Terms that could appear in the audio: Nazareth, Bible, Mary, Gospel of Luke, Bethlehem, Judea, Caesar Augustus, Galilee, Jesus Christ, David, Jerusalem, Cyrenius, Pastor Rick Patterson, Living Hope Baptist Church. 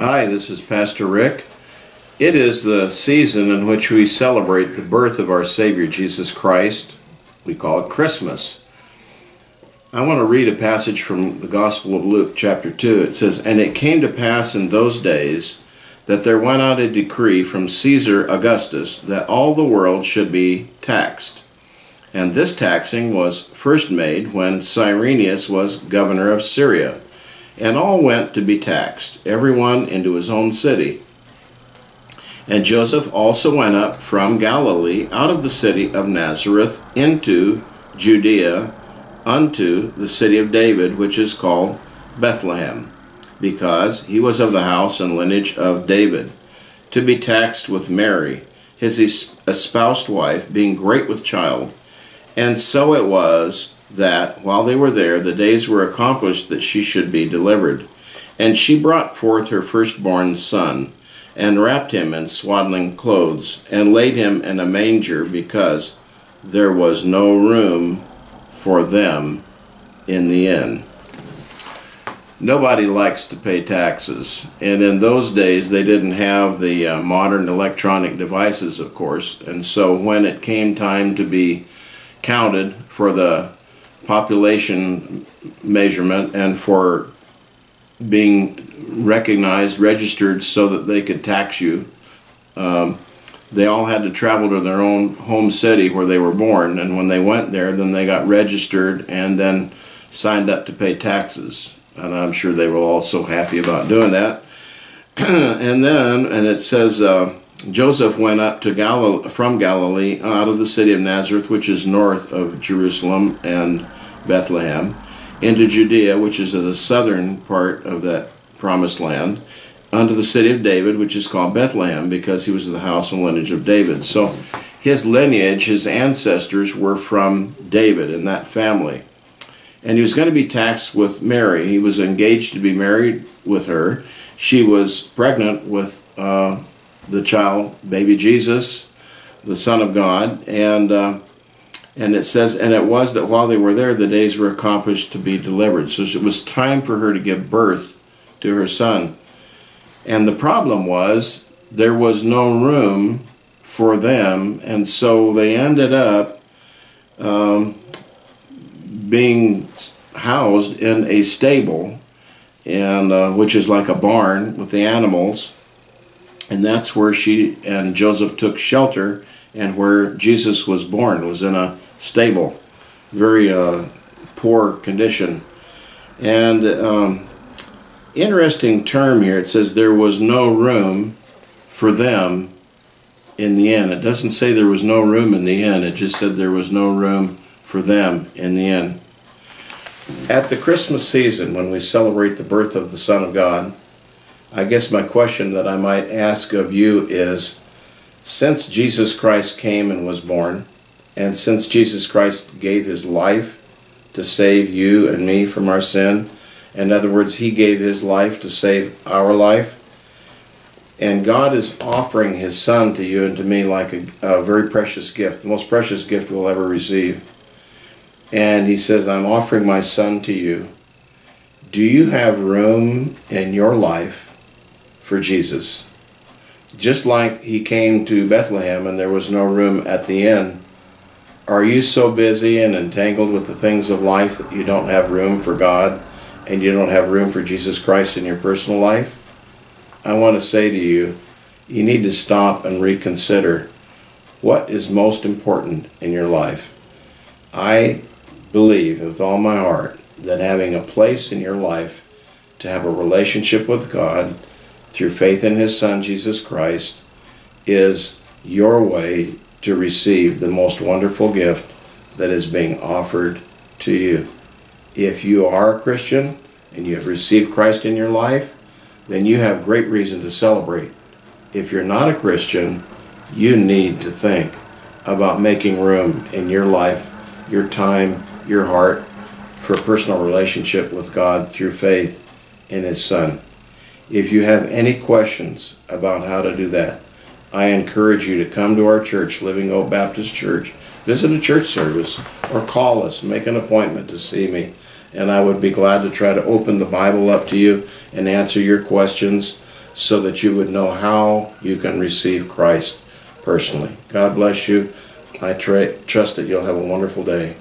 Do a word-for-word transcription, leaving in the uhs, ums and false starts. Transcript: Hi, this is Pastor Rick. It is the season in which we celebrate the birth of our Savior Jesus Christ. We call it Christmas. I want to read a passage from the Gospel of Luke chapter two. It says, "And it came to pass in those days that there went out a decree from Caesar Augustus that all the world should be taxed. And this taxing was first made when Cyrenius was governor of Syria. And all went to be taxed, everyone into his own city. And Joseph also went up from Galilee, out of the city of Nazareth, into Judea, unto the city of David, which is called Bethlehem, because he was of the house and lineage of David, to be taxed with Mary, his espoused wife, being great with child. And so it was, that, while they were there, the days were accomplished that she should be delivered. And she brought forth her firstborn son, and wrapped him in swaddling clothes, and laid him in a manger, because there was no room for them in the inn." Nobody likes to pay taxes, and in those days they didn't have the uh, modern electronic devices, of course, and so when it came time to be counted for the population measurement and for being recognized, registered so that they could tax you, um, they all had to travel to their own home city where they were born, and when they went there, then they got registered and then signed up to pay taxes, and I'm sure they were all so happy about doing that. and then and it says uh, Joseph went up to Gal- from Galilee, out of the city of Nazareth, which is north of Jerusalem and Bethlehem, into Judea, which is the southern part of that promised land, unto the city of David, which is called Bethlehem, because he was of the house and lineage of David. So his lineage, his ancestors were from David and that family. And he was going to be taxed with Mary. He was engaged to be married with her. She was pregnant with uh, the child, baby Jesus, the Son of God. And uh, and it says, "And it was that while they were there, the days were accomplished to be delivered." So it was time for her to give birth to her son. And the problem was, there was no room for them, and so they ended up um, being housed in a stable, and uh, which is like a barn with the animals. And that's where she and Joseph took shelter, and where Jesus was born was in a stable, very uh, poor condition. And um, interesting term here, it says there was no room for them in the inn. It doesn't say there was no room in the inn, it just said there was no room for them in the inn. At the Christmas season, when we celebrate the birth of the Son of God, I guess my question that I might ask of you is, since Jesus Christ came and was born, and since Jesus Christ gave his life to save you and me from our sin, in other words, he gave his life to save our life, and God is offering his Son to you and to me like a, a very precious gift, the most precious gift we'll ever receive. And he says, "I'm offering my Son to you." Do you have room in your life for Jesus? Just like he came to Bethlehem and there was no room at the inn, are you so busy and entangled with the things of life that you don't have room for God, and you don't have room for Jesus Christ in your personal life? I want to say to you, you need to stop and reconsider what is most important in your life. I believe with all my heart that having a place in your life to have a relationship with God through faith in his Son, Jesus Christ, is your way to receive the most wonderful gift that is being offered to you. If you are a Christian and you have received Christ in your life, then you have great reason to celebrate. If you're not a Christian, you need to think about making room in your life, your time, your heart, for a personal relationship with God through faith in his Son. If you have any questions about how to do that, I encourage you to come to our church, Living Hope Baptist Church, visit a church service, or call us, make an appointment to see me, and I would be glad to try to open the Bible up to you and answer your questions so that you would know how you can receive Christ personally. God bless you. I trust that you'll have a wonderful day.